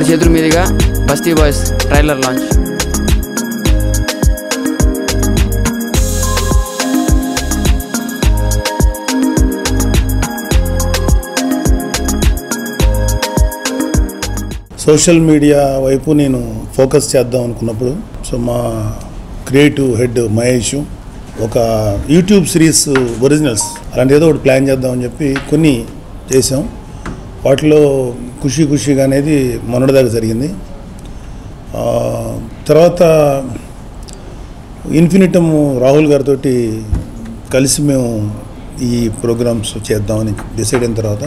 బస్కర్ చేతుల మీదుగా Basti boys trailer launch. Social media వైపు నేను ఫోకస్ చేద్దాం అనుకున్నప్పుడు సో మా క్రియేటివ్ హెడ్ మహేష్ ఒక యూట్యూబ్ సిరీస్ ఒరిజినల్స్ అలాంటి ఏదో ఒకటి ప్లాన్ చేద్దామని చెప్పి కొన్ని చేసాం. వాటిలో ఖుషి ఖుషిగా అనేది మొన్నటి దాకా జరిగింది. తర్వాత ఇన్ఫినిటమ్ రాహుల్ గారితో కలిసి మేము ఈ ప్రోగ్రామ్స్ చేద్దామని డిసైడ్ అయిన తర్వాత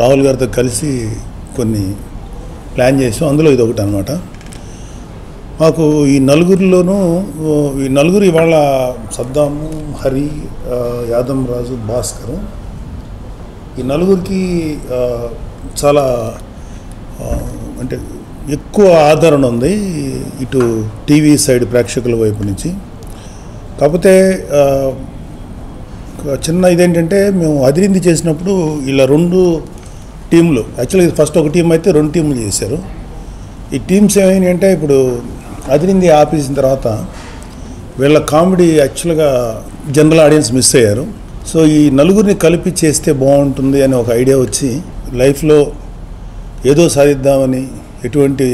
రాహుల్ గారితో కలిసి కొన్ని ప్లాన్ చేసాం. అందులో ఇది ఒకటి అనమాట. మాకు ఈ నలుగురిలోనూ ఈ నలుగురు ఇవాళ సద్దాము, హరి, యాదవ్, రాజు, భాస్కర్ ఈ నలుగురికి చాలా అంటే ఎక్కువ ఆదరణ ఉంది ఇటు టీవీ సైడ్ ప్రేక్షకుల వైపు నుంచి. కాకపోతే చిన్న ఇదేంటంటే మేము అదిరింది చేసినప్పుడు ఇలా రెండు టీంలు, యాక్చువల్గా ఫస్ట్ ఒక టీం అయితే రెండు టీంలు చేశారు. ఈ టీమ్స్ ఏమైనా అంటే ఇప్పుడు అదిరింది ఆపేసిన తర్వాత వీళ్ళ కామెడీ యాక్చువల్గా జనరల్ ఆడియన్స్ మిస్ అయ్యారు. సో ఈ నలుగురిని కలిపి చేస్తే బాగుంటుంది అని ఒక ఐడియా వచ్చి లైఫ్లో ఏదో సాధిద్దామని ఎటువంటి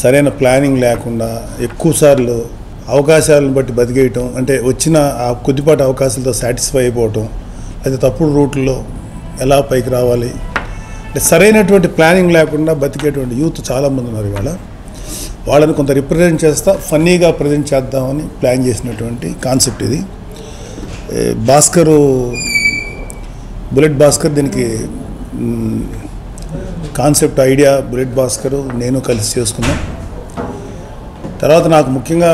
సరైన ప్లానింగ్ లేకుండా ఎక్కువసార్లు అవకాశాలను బట్టి బతికేయటం, అంటే వచ్చిన ఆ కొద్దిపాటి అవకాశాలతో సాటిస్ఫై అయిపోవటం, అయితే తప్పుడు రూట్లో ఎలా పైకి రావాలి అంటే సరైనటువంటి ప్లానింగ్ లేకుండా బతికేటువంటి యూత్ చాలామంది ఉన్నారు. ఇవాళ వాళ్ళని కొంత రిప్రజెంట్ చేస్తా ఫన్నీగా ప్రజెంట్ చేద్దామని ప్లాన్ చేసినటువంటి కాన్సెప్ట్ ఇది. భాస్కరు, బుల్లెట్ భాస్కర్ దీనికి కాన్సెప్ట్ ఐడియా బుల్లెట్ భాస్కరు నేను కలిసి చేసుకున్నాను. తర్వాత నాకు ముఖ్యంగా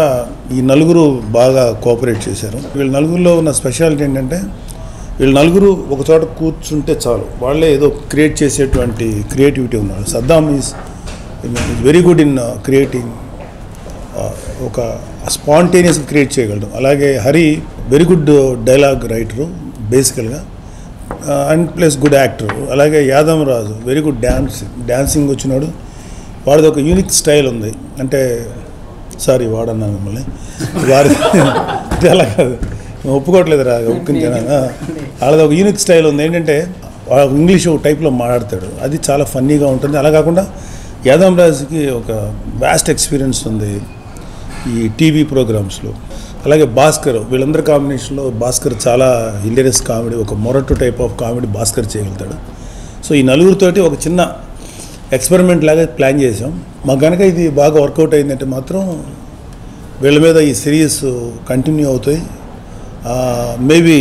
ఈ నలుగురు బాగా కోఆపరేట్ చేశారు. వీళ్ళ నలుగురిలో ఉన్న స్పెషాలిటీ ఏంటంటే వీళ్ళు నలుగురు ఒక చోట కూర్చుంటే చాలు వాళ్ళే ఏదో క్రియేట్ చేసేటువంటి క్రియేటివిటీ ఉన్నారు. Saddam is very good in creating, ఒక స్పాంటేనియస్గా క్రియేట్ చేయగలడం. అలాగే Hari very good dialogue writer బేసికల్గా అండ్ ప్లస్ గుడ్ యాక్టర్. అలాగే Yadav Raju very good dancing వచ్చినాడు. వాడిది ఒక యూనిక్ స్టైల్ ఉంది, అంటే సారీ వాడన్నాను మిమ్మల్ని, వారిది అలా కాదు ఒప్పుకోవట్లేదు రా ఒప్పుకుంటున్నాను. వాళ్ళది ఒక యూనిక్ స్టైల్ ఉంది ఏంటంటే వాడు ఇంగ్లీష్ టైప్లో మాట్లాడతాడు, అది చాలా ఫన్నీగా ఉంటుంది. అలా కాకుండా యాదవ్ రాజుకి ఒక వ్యాస్ట్ ఎక్స్పీరియన్స్ ఉంది ఈ టీవీ ప్రోగ్రామ్స్లో. అలాగే భాస్కర్, వీళ్ళందరి కాంబినేషన్లో భాస్కర్ చాలా హిలేరియస్ కామెడీ, ఒక మొరటు టైప్ ఆఫ్ కామెడీ భాస్కర్ చేయగలుగుతాడు. సో ఈ నలుగురితోటి ఒక చిన్న ఎక్స్పెరిమెంట్ లాగా ప్లాన్ చేసాం. మాకు కనుక ఇది బాగా వర్కౌట్ అయిందంటే మాత్రం వీళ్ళ మీద ఈ సిరీస్ కంటిన్యూ అవుతాయి. మేబీ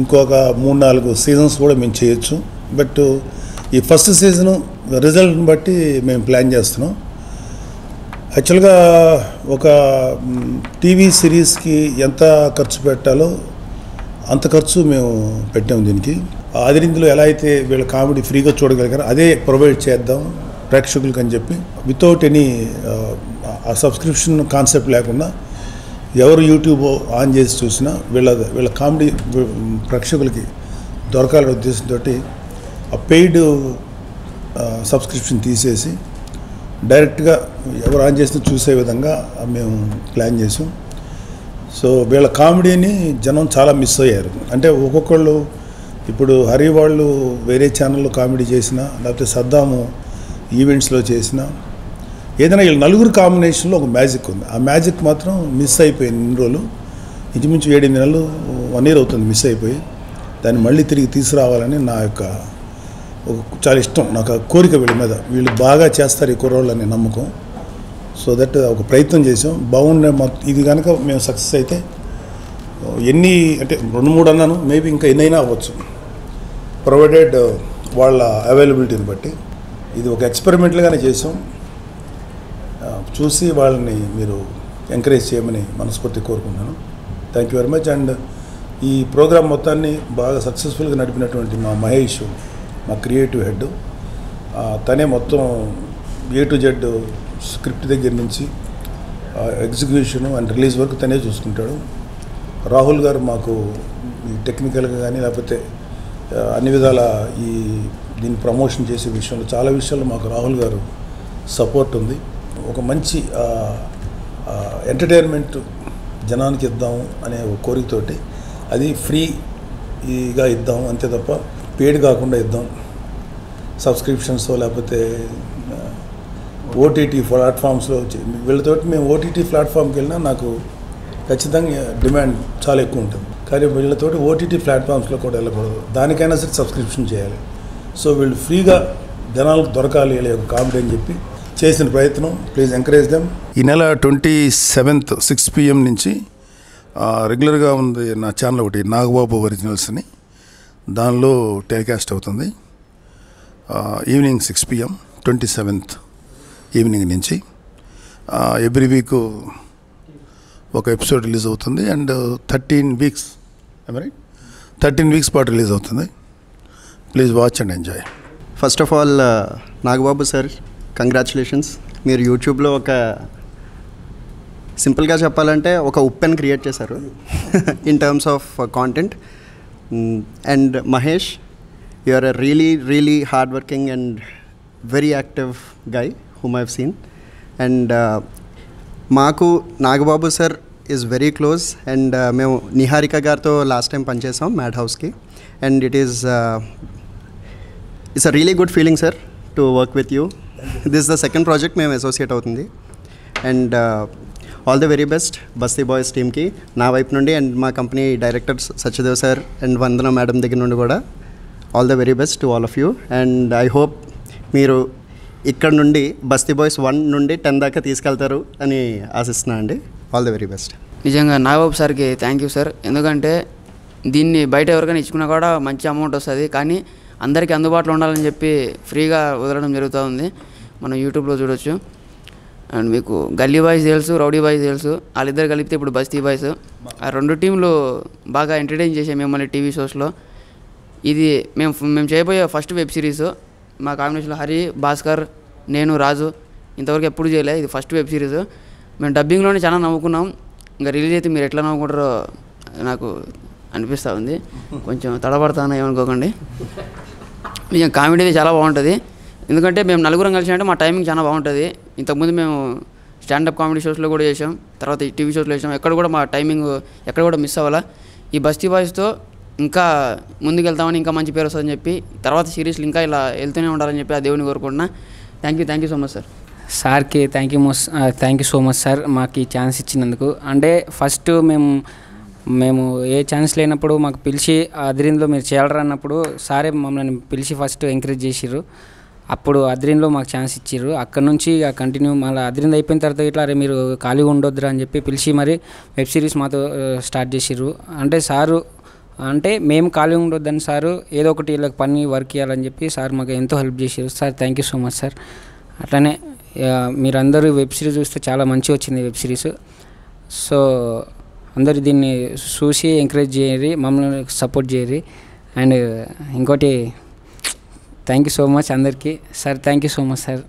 ఇంకొక 3-4 సీజన్స్ కూడా మేము చేయొచ్చు. బట్ ఈ ఫస్ట్ సీజను రిజల్ట్ని బట్టి మేము ప్లాన్ చేస్తున్నాం. యాక్చువల్గా ఒక టీవీ సిరీస్కి ఎంత ఖర్చు పెట్టాలో అంత ఖర్చు మేము పెట్టాము దీనికి. అదిరిందులో ఎలా అయితే వీళ్ళ కామెడీ ఫ్రీగా చూడగలిగారు అదే ప్రొవైడ్ చేద్దాం ప్రేక్షకులకు అని చెప్పి వితౌట్ ఎనీ సబ్స్క్రిప్షన్ కాన్సెప్ట్ లేకుండా ఎవరు యూట్యూబ్ ఆన్ చేసి చూసినా వీళ్ళ కామెడీ ప్రేక్షకులకి దొరకాలనే ఉద్దేశంతో ఆ పెయిడ్ సబ్స్క్రిప్షన్ తీసేసి డైరెక్ట్గా ఎవరు ఆన్ చేసినా చూసే విధంగా మేము ప్లాన్ చేసాం. సో వీళ్ళ కామెడీని జనం చాలా మిస్ అయ్యారు. అంటే ఒక్కొక్కళ్ళు ఇప్పుడు హరి వాళ్ళు వేరే ఛానల్లో కామెడీ చేసినా లేకపోతే సద్దాము ఈవెంట్స్లో చేసినా ఏదైనా వీళ్ళ నలుగురు కాంబినేషన్లో ఒక మ్యాజిక్ ఉంది. ఆ మ్యాజిక్ మాత్రం మిస్ అయిపోయింది. ఇన్ని రోజులు ఇంచుమించు 7 నెలలు 1 year అవుతుంది మిస్ అయిపోయి. దాన్ని మళ్ళీ తిరిగి తీసుకురావాలని నా యొక్క చాలా ఇష్టం, నాకు కోరిక వీళ్ళ మీద. వీళ్ళు బాగా చేస్తారు ఈ కుర్రోళ్ళు అనే నమ్మకం. సో దట్ ఒక ప్రయత్నం చేసాం. బాగుండే ఇది కనుక మేము సక్సెస్ అయితే ఎన్ని అంటే 2-3 అన్నాను, మేబీ ఇంకా ఎన్నైనా అవ్వచ్చు ప్రొవైడెడ్ వాళ్ళ అవైలబిలిటీని బట్టి. ఇది ఒక ఎక్స్పెరిమెంట్లుగానే చేసాం. చూసి వాళ్ళని మీరు ఎంకరేజ్ చేయమని మనస్ఫూర్తి కోరుకుంటున్నాను. Thank you very much. And ఈ ప్రోగ్రాం మొత్తాన్ని బాగా సక్సెస్ఫుల్గా నడిపినటువంటి మా మహేష్, మా క్రియేటివ్ హెడ్, తనే మొత్తం A to Z స్క్రిప్ట్ దగ్గర నుంచి ఎగ్జిక్యూషను అండ్ రిలీజ్ వరకు తనే చూసుకుంటాడు. రాహుల్ గారు మాకు టెక్నికల్గా కానీ లేకపోతే అన్ని విధాల ఈ దీని ప్రమోషన్ చేసే విషయంలో చాలా విషయాల్లో మాకు రాహుల్ గారు సపోర్ట్ ఉంది. ఒక మంచి ఎంటర్‌టైన్‌మెంట్ జనానికి ఇద్దాం అనే కోరికతోటి అది ఫ్రీగా ఇద్దాం అంతే తప్ప పేడ్ కాకుండా ఇద్దాం. సబ్స్క్రిప్షన్స్ లేకపోతే ఓటీటీ ప్లాట్ఫామ్స్లో వీళ్ళతోటి మేము ఓటీటీ ప్లాట్ఫామ్కి వెళ్ళినా నాకు ఖచ్చితంగా డిమాండ్ చాలా ఎక్కువ ఉంటుంది. కానీ వీళ్ళతో ఓటీటీ ప్లాట్ఫామ్స్లో కూడా వెళ్ళకూడదు, దానికైనా సరే సబ్స్క్రిప్షన్ చేయాలి. సో వీళ్ళు ఫ్రీగా జనాలకు దొరకాలి వీళ్ళ యొక్క కామెడీ అని చెప్పి చేసిన ప్రయత్నం. Please encourage them. ఈ నెల 27th 6 PM నుంచి రెగ్యులర్గా ఉంది నా ఛానల్ ఒకటి నాగబాబు ఒరిజినల్స్ అని, దానిలో టెలికాస్ట్ అవుతుంది ఈవినింగ్ 6 PM 27th ఈవినింగ్ నుంచి. ఎవ్రీ వీక్ ఒక ఎపిసోడ్ రిలీజ్ అవుతుంది అండ్ 13 వీక్స్ రైట్ 13 వీక్స్ పాటు రిలీజ్ అవుతుంది. Please watch and enjoy. First of all Nagababu sir congratulations, మీరు యూట్యూబ్లో ఒక సింపుల్గా చెప్పాలంటే ఒక ఉప్పెన్ క్రియేట్ చేశారు in terms of content. And Mahesh, you are a really hard working and very active guy whom I have seen. And మాకు Nagababu sir is very close and మేము నిహారిక గారితో లాస్ట్ టైం పనిచేసాం మ్యాడ్ హౌస్కి. And it's a really good feeling sir to work with you. This the second project మేము associate అవుతుంది. And all the very best Basti boys టీమ్కి నా వైపు నుండి అండ్ మా company directors Satyadev sir and Vandana madam దగ్గర నుండి కూడా all the very best to all of you. And I hope మీరు ఇక్కడ నుండి బస్తీ బాయ్స్ 1 నుండి 10 దాకా తీసుకెళ్తారు అని ఆశిస్తున్నా అండి. All the very best. నిజంగా నాగబాబు సార్కి థ్యాంక్ యూ సార్, ఎందుకంటే దీన్ని బయట ఎవరికైనా ఇచ్చుకున్నా కూడా మంచి అమౌంట్ వస్తుంది, కానీ అందరికీ అందుబాటులో ఉండాలని చెప్పి ఫ్రీగా వదలడం జరుగుతూ ఉంది. మనం యూట్యూబ్లో చూడొచ్చు. అండ్ మీకు గల్లీ బాయ్స్ తెలుసు, రౌడీ బాయ్స్ తెలుసు, వాళ్ళిద్దరు కలిపితే ఇప్పుడు బస్తీ బాయ్స్. ఆ రెండు టీంలు బాగా ఎంటర్టైన్ చేసాయి మిమ్మల్ని టీవీ షోస్లో. ఇది మేము చేయబోయే ఫస్ట్ వెబ్ సిరీస్. మా కాంబినేషన్లో హరి, భాస్కర్, నేను, రాజు ఇంతవరకు ఎప్పుడు చేయలే. ఇది ఫస్ట్ వెబ్ సిరీస్. మేము డబ్బింగ్లోనే చాలా నవ్వుకున్నాం, ఇంకా రిలీజ్ అయితే మీరు ఎట్లా నవ్వుకుంటారో నాకు అనిపిస్తూ ఉంది. కొంచెం తడబడతాను ఏమనుకోకండి. నిజం కామెడీ చాలా బాగుంటుంది, ఎందుకంటే మేము నలుగురం కలిసి అంటే మా టైమింగ్ చాలా బాగుంటుంది. ఇంతకుముందు మేము స్టాండప్ కామెడీ షోస్లో కూడా చేసాం, తర్వాత టీవీ షోస్లో చేసాం. ఎక్కడ కూడా మా టైమింగ్ ఎక్కడ కూడా మిస్ అవ్వాలా. ఈ బస్తీ బాయ్స్తో ఇంకా ముందుకెళ్తామని, ఇంకా మంచి పేరు వస్తుందని చెప్పి, తర్వాత సిరీస్లు ఇంకా ఇలా వెళ్తూనే ఉండాలని చెప్పి ఆ దేవుని కోరుకుంటున్నా. Thank you so much sir. సార్కి thank you so much sir మాకు ఈ ఛాన్స్ ఇచ్చినందుకు. అంటే ఫస్ట్ మేము ఏ ఛాన్స్ లేనప్పుడు మాకు పిలిచి అద్రీన్లో మీరు చేయాలరా అన్నప్పుడు సారే మమ్మల్ని పిలిచి ఫస్ట్ ఎంకరేజ్ చేసిర్రు, అప్పుడు అద్రీన్లో మాకు ఛాన్స్ ఇచ్చిర్రు. అక్కడ నుంచి ఇక కంటిన్యూ మళ్ళీ అద్రీన్ అయిపోయిన తర్వాత ఇట్లా అరే మీరు ఖాళీగా ఉండొద్దురా అని చెప్పి పిలిచి మరి వెబ్ సిరీస్ మాతో స్టార్ట్ చేసిర్రు. అంటే సారు అంటే మేము ఖాళీగా ఉండొద్దని సారు ఏదో ఒకటి వీళ్ళకి పని వర్క్ ఇవ్వాలని చెప్పి సార్ మాకు ఎంతో హెల్ప్ చేసిర్రు. Sir thank you so much sir. అట్లనే మీరందరూ వెబ్ సిరీస్ చూస్తే చాలా మంచిగా వచ్చింది వెబ్ సిరీస్. సో అందరూ దీన్ని చూసి ఎంకరేజ్ చేయరు, మమ్మల్ని సపోర్ట్ చేయరు. అండ్ ఇంకోటి థ్యాంక్ యూ సో మచ్ అందరికీ. Sir thank you so much sir.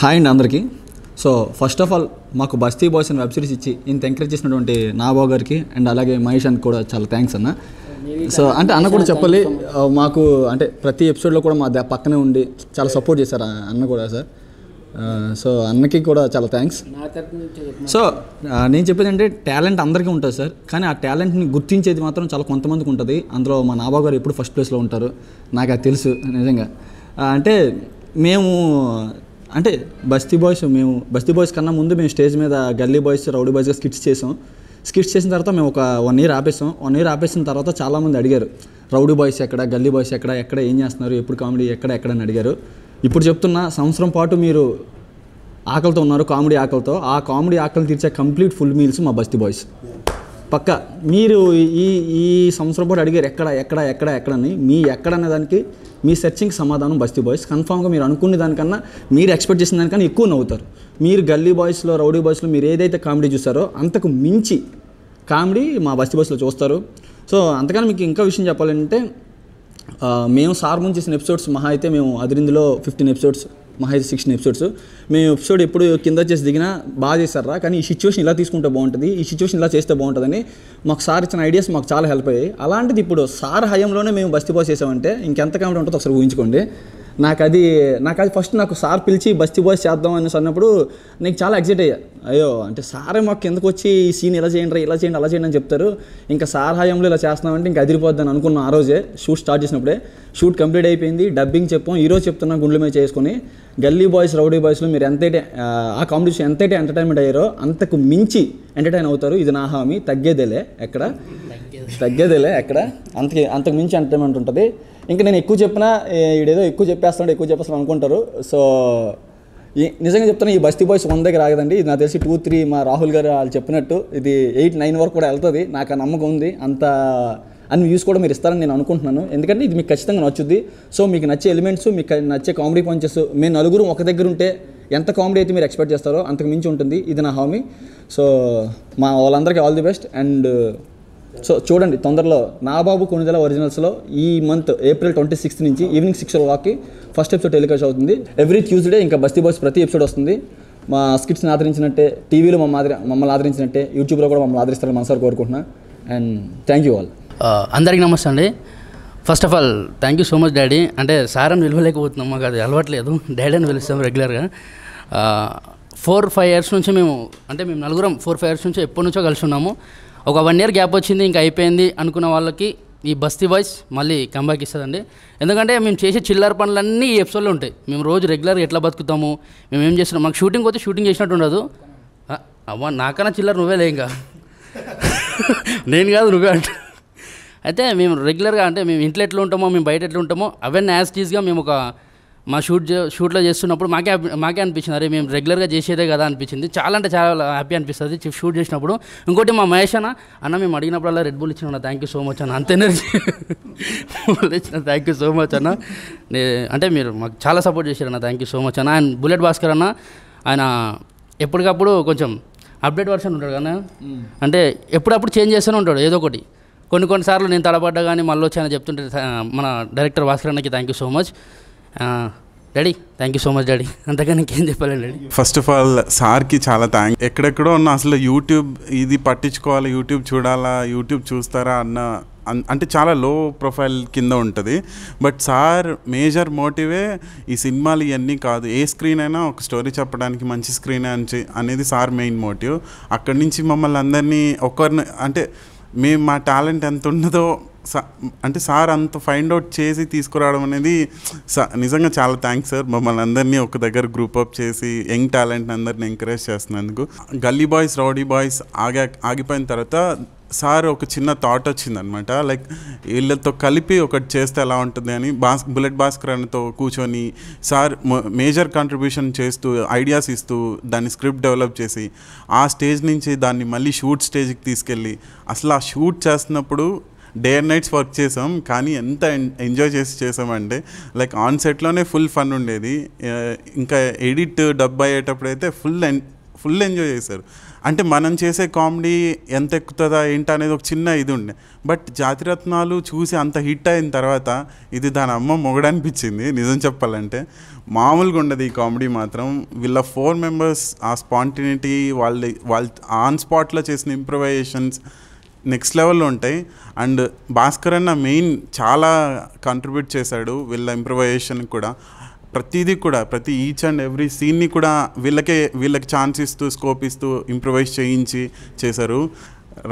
Hi అండి అందరికీ. సో ఫస్ట్ ఆఫ్ ఆల్ మాకు బస్తీ బాయ్స్ అని వెబ్ సిరీస్ ఇచ్చి ఇంత ఎంకరేజ్ చేసినటువంటి నాగబాబు గారికి అండ్ అలాగే మహేష్ అని కూడా చాలా థ్యాంక్స్ అన్న. సో అంటే అన్న కూడా చెప్పాలి మాకు, అంటే ప్రతి ఎపిసోడ్లో కూడా మా పక్కనే ఉండి చాలా సపోర్ట్ చేశారు అన్న కూడా సార్. సో అన్నకి కూడా చాలా థ్యాంక్స్. సో నేను చెప్పేది అంటే టాలెంట్ అందరికీ ఉంటుంది సార్, కానీ ఆ టాలెంట్ని గుర్తించేది మాత్రం చాలా కొంతమందికి ఉంటుంది. అందులో మా నాగబాబు గారు ఎప్పుడు ఫస్ట్ ప్లేస్లో ఉంటారు, నాకు అది తెలుసు నిజంగా. అంటే మేము అంటే బస్తీ బాయ్స్ కన్నా ముందు మేము స్టేజ్ మీద గల్లీ బాయ్స్, రౌడీ బాయ్స్గా స్కిట్స్ చేసాం. స్కిట్స్ చేసిన తర్వాత మేము ఒక 1 year ఆపేసాం. 1 year ఆపేసిన తర్వాత చాలామంది అడిగారు రౌడీ బాయ్స్ ఎక్కడ, గల్లీ బాయ్స్ ఎక్కడ ఏం చేస్తున్నారు, ఎప్పుడు కామెడీ ఎక్కడ అని అడిగారు. ఇప్పుడు చెప్తున్న సంవత్సరం పాటు మీరు ఆకలితో ఉన్నారు, కామెడీ ఆకలితో. ఆ కామెడీ ఆకలి తీర్చే కంప్లీట్ ఫుల్ మీల్స్ మా బస్తీ బాయ్స్ పక్క. మీరు ఈ ఈ సంవత్సరం పాటు అడిగారు ఎక్కడని, మీ ఎక్కడ అనేదానికి మీ సెర్చింగ్ సమాధానం బస్తీ బాయ్స్. కన్ఫామ్గా మీరు అనుకునే దానికన్నా, మీరు ఎక్స్పెక్ట్ చేసిన దానికన్నా ఎక్కువ నవ్వుతారు. మీరు గల్లీ బాయ్స్లో, రౌడీ బాయ్స్లో మీరు ఏదైతే కామెడీ చూస్తారో అంతకు మించి కామెడీ మా బస్తీ బాయ్స్లో చూస్తారు. సో అంతకన్నా మీకు ఇంకా విషయం చెప్పాలంటే మేము సార్ ముందు చేసిన ఎపిసోడ్స్ మహా అయితే మేము అదిరిందులో 15 episodes మహేష్ 16 ఎపిసోడ్స్ మేము ఎపిసోడ్ ఎప్పుడు కింద చేసి దిగినా బాగా చేశారా కానీ ఈ సిచ్యువేషన్ ఇలా తీసుకుంటే బాగుంటుంది ఈ సిచ్యువేషన్ ఇలా చేస్తే బాగుంటుందని మాకు సార్ ఇచ్చిన ఐడియాస్ మాకు చాలా హెల్ప్ అయ్యాయి. అలాంటిది ఇప్పుడు సార్ హయంలోనే మేము బస్తీ బాయ్స్ చేసామంటే ఇంకెంత కామెడీ ఉంటుందో ఒకసారి ఊహించుకోండి. నాకు అది ఫస్ట్ నాకు సార్ పిలిచి బస్తీ బాయ్స్ చేద్దాం అనేసి అన్నప్పుడు నీకు చాలా ఎగ్జైట్ అయ్యా, అయ్యో అంటే సారే మాకు కిందకు వచ్చి ఈ సీన్ ఇలా చేయండి ఇలా చేయండి అలా చేయండి అని చెప్తారు, ఇంకా సార్ హయాంలో ఇలా చేస్తున్నామంటే ఇంకా అదిరిపోద్దని అనుకున్నాను. ఆ రోజే షూట్ స్టార్ట్ చేసినప్పుడే షూట్ కంప్లీట్ అయిపోయింది, డబ్బింగ్ చెప్పాం, ఈరోజు చెప్తున్నాం గుండెల మీద చేసుకొని గల్లీ బాయ్స్ రౌడీ బాయ్స్లో మీరు ఎంతైతే ఆ కాంపిటీషన్ ఎంతైతే ఎంటర్టైన్మెంట్ అయ్యారో అంతకు మించి ఎంటర్టైన్ అవుతారు. ఇది నా హామీ, తగ్గేదేలే ఎక్కడ అంతకు మించి ఎంటర్టైన్మెంట్ ఉంటుంది. ఇంకా నేను ఎక్కువ చెప్పినా ఇదేదో ఎక్కువ చెప్పేస్తాను అనుకుంటారు. సో నిజంగా చెప్తాను ఈ బస్తీ బాయ్స్ 1 దగ్గర ఆగదండి, ఇది నాకు తెలిసి 2-3 మా రాహుల్ గారు వాళ్ళు చెప్పినట్టు ఇది 8-9 వరకు కూడా వెళ్తుంది. నాకు ఆ నమ్మకం ఉంది, అంత అన్ని వ్యూస్ కూడా మీరు ఇస్తారని నేను అనుకుంటున్నాను. ఎందుకంటే ఇది మీకు ఖచ్చితంగా నచ్చుద్ది. సో మీకు నచ్చే ఎలిమెంట్స్ మీకు నచ్చే కామెడీ పంచెస్ మేము నలుగురు ఒక దగ్గర ఉంటే ఎంత కామెడీ అయితే మీరు ఎక్స్పెక్ట్ చేస్తారో అంతకు మించి ఉంటుంది. ఇది నా హామీ. సో మా వాళ్ళందరికీ all the best. And so చూడండి తొందరలో నాగబాబు కొనుదల ఒరిజినల్స్లో ఈ మంత్ April 26 నుంచి evening 6 o'clock first episode telecast అవుతుంది. ఎవ్రీ ట్యూస్డే ఇంకా బస్తీ బాయ్స్ ప్రతి ఎపిసోడ్ వస్తుంది. మా స్కిట్స్ని ఆదరించినట్టే టీవీలో మమ్మల్ని ఆదరించినట్టే యూట్యూబ్లో కూడా మమ్మల్ని ఆదరిస్తారని మనసారి కోరుకుంటున్నాను. And thank you all. అందరికీ నమస్తే అండి. First of all thank you so much daddy. అంటే సార్ అని విలువలేకపోతున్నాం, మాకు అది అలవాట్లేదు, డాడీ అని పిలుస్తాం రెగ్యులర్గా. 4-5 ఇయర్స్ నుంచి మేము నలుగురం 4-5 ఇయర్స్ నుంచి ఎప్పటి నుంచో కలిసి ఉన్నాము. ఒక 1 ఇయర్ గ్యాప్ వచ్చింది, ఇంకా అయిపోయింది అనుకున్న వాళ్ళకి ఈ బస్తీ బాయ్స్ మళ్ళీ కంబ్యాక్ ఇస్తుందండి. ఎందుకంటే మేము చేసే చిల్లర పనులన్నీ ఈ ఎపిసోడ్లో ఉంటాయి. మేము రోజు రెగ్యులర్గా ఎట్లా బతుకుతాము, మేము ఏం చేస్తున్నాం, మాకు షూటింగ్ పోతే షూటింగ్ చేసినట్టు ఉండదు. అవ్వ నాకన్నా చిల్లర నువ్వేలే, ఇంకా నేను కాదు నువ్వే అంట. అయితే మేము రెగ్యులర్గా అంటే మేము ఇంట్లో ఎట్లా ఉంటామో మేము బయట ఎట్లా ఉంటామో అవన్నీ యాజ్ టీజ్గా మేము ఒక మా షూట్లో చేస్తున్నప్పుడు మాకే అనిపించింది, అరే మేము రెగ్యులర్గా చేసేదే కదా అనిపించింది. చాలా అంటే చాలా హ్యాపీ అనిపిస్తుంది షూట్ చేసినప్పుడు. ఇంకోటి మా మహేష్ అన్న మేము అడిగినప్పుడు అలా రెడ్ బుల్ ఇచ్చిన థ్యాంక్ యూ సో మచ్ అన్న, అంత ఎనర్జీ ఇచ్చిన థ్యాంక్ యూ సో మచ్ అన్న, అంటే మీరు మాకు చాలా సపోర్ట్ చేశారన్న థ్యాంక్ యూ సో మచ్ అన్న. అండ్ బుల్లెట్ భాస్కర్ అన్న ఆయన ఎప్పటికప్పుడు కొంచెం అప్డేట్ వర్షన్ ఉంటాడు కదా, అంటే ఎప్పుడప్పుడు చేంజ్ చేస్తూనే ఉంటాడు ఏదో ఒకటి. కొన్నిసార్లు నేను తడబడ్డా కానీ మళ్ళీ వచ్చి ఆయన చెప్తుంటే మన డైరెక్టర్ భాస్కర్ అన్నకి thank you so much daddy, thank you so much daddy. అంతగా నీకేం చెప్పాలి డాడీ. ఫస్ట్ ఆఫ్ ఆల్ సార్కి చాలా థ్యాంక్స్. ఎక్కడెక్కడో ఉన్న అసలు యూట్యూబ్ ఇది పట్టించుకోవాలి, యూట్యూబ్ చూడాలా, యూట్యూబ్ చూస్తారా అన్న అంటే చాలా లో ప్రొఫైల్ కింద ఉంటుంది. బట్ సార్ మేజర్ మోటివే ఈ సినిమాలు ఇవన్నీ కాదు, ఏ స్క్రీన్ అయినా ఒక స్టోరీ చెప్పడానికి మంచి స్క్రీన్ అనేది సార్ మెయిన్ మోటివ్. అక్కడి నుంచి మమ్మల్ని అందరినీ ఒకరిని అంటే మేము మా టాలెంట్ ఎంత ఉన్నదో అంటే సార్ అంత ఫైండ్ అవుట్ చేసి తీసుకురావడం అనేది నిజంగా చాలా థ్యాంక్స్ సార్. మమ్మల్ని అందరినీ ఒక దగ్గర గ్రూప్ అప్ చేసి యంగ్ టాలెంట్ని అందరినీ ఎంకరేజ్ చేస్తున్నందుకు. గల్లీ బాయ్స్ రౌడీ బాయ్స్ ఆగిపోయిన తర్వాత సార్ ఒక చిన్న థాట్ వచ్చిందనమాట, లైక్ వీళ్ళతో కలిపి ఒకటి చేస్తే ఎలా ఉంటుంది అని. బుల్లెట్ భాస్కర్ అన్నతో కూర్చొని సార్ మేజర్ కాంట్రిబ్యూషన్ చేస్తూ ఐడియాస్ ఇస్తూ దాన్ని స్క్రిప్ట్ డెవలప్ చేసి ఆ స్టేజ్ నుంచి దాన్ని మళ్ళీ షూట్ స్టేజ్కి తీసుకెళ్ళి అసలు ఆ షూట్ చేస్తున్నప్పుడు డే అండ్ నైట్స్ వర్క్ చేసాం. కానీ ఎంత ఎంజాయ్ చేసి చేసామంటే లైక్ ఆన్ సెట్లోనే ఫుల్ ఫన్ ఉండేది. ఇంకా ఎడిట్ డబ్ అయ్యేటప్పుడైతే ఫుల్ ఎంజాయ్ చేశారు. అంటే మనం చేసే కామెడీ ఎంత ఎక్కుతుందా ఏంటనేది అనేది ఒక చిన్న ఇది ఉండే. బట్ జాతిరత్నాలు చూసి అంత హిట్ అయిన తర్వాత ఇది దాని అమ్మ మొగడనిపించింది నిజం చెప్పాలంటే. మామూలుగా ఉండదు ఈ కామెడీ మాత్రం. వీళ్ళ 4 మెంబర్స్ ఆ స్పాంటినిటీ వాళ్ళ ఆన్ స్పాట్లో చేసిన ఇంప్రొవైజేషన్స్ నెక్స్ట్ లెవెల్లో ఉంటాయి. అండ్ భాస్కర్ అన్న మెయిన్ చాలా కాంట్రిబ్యూట్ చేశాడు వీళ్ళ ఇంప్రొవైజేషన్కి కూడా. ప్రతిదీ కూడా ప్రతి ఈచ్ అండ్ ఎవ్రీ సీన్ని కూడా వీళ్ళకి ఛాన్స్ ఇస్తూ స్కోప్ ఇస్తూ ఇంప్రొవైజ్ చేయించి చేశారు.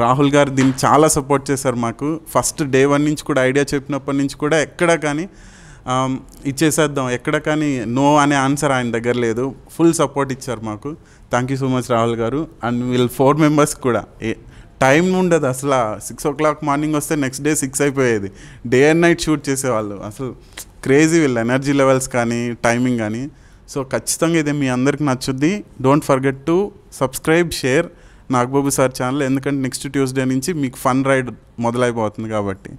రాహుల్ గారు దీన్ని చాలా సపోర్ట్ చేశారు మాకు. ఫస్ట్ డే 1 నుంచి కూడా ఐడియా చెప్పినప్పటి నుంచి కూడా ఎక్కడ కానీ ఇచ్చేసేద్దాం ఎక్కడ కానీ నో అనే ఆన్సర్ ఆయన దగ్గర లేదు. ఫుల్ సపోర్ట్ ఇచ్చారు మాకు. Thank you so much Rahul గారు. అండ్ వీళ్ళ 4 మెంబర్స్ కూడా టైం ఉండదు అసలు. 6 o'clock మార్నింగ్ వస్తే నెక్స్ట్ డే 6 అయిపోయేది. డే అండ్ నైట్ షూట్ చేసేవాళ్ళు. అసలు క్రేజీ వీళ్ళ ఎనర్జీ లెవెల్స్ కానీ టైమింగ్ కానీ. సో ఖచ్చితంగా ఇది మీ అందరికి నచ్చుద్ది. Don't forget to subscribe, share Nagababu sir channel. ఎందుకంటే నెక్స్ట్ ట్యూస్డే నుంచి మీకు ఫన్ రైడ్ మొదలైపోతుంది కాబట్టి.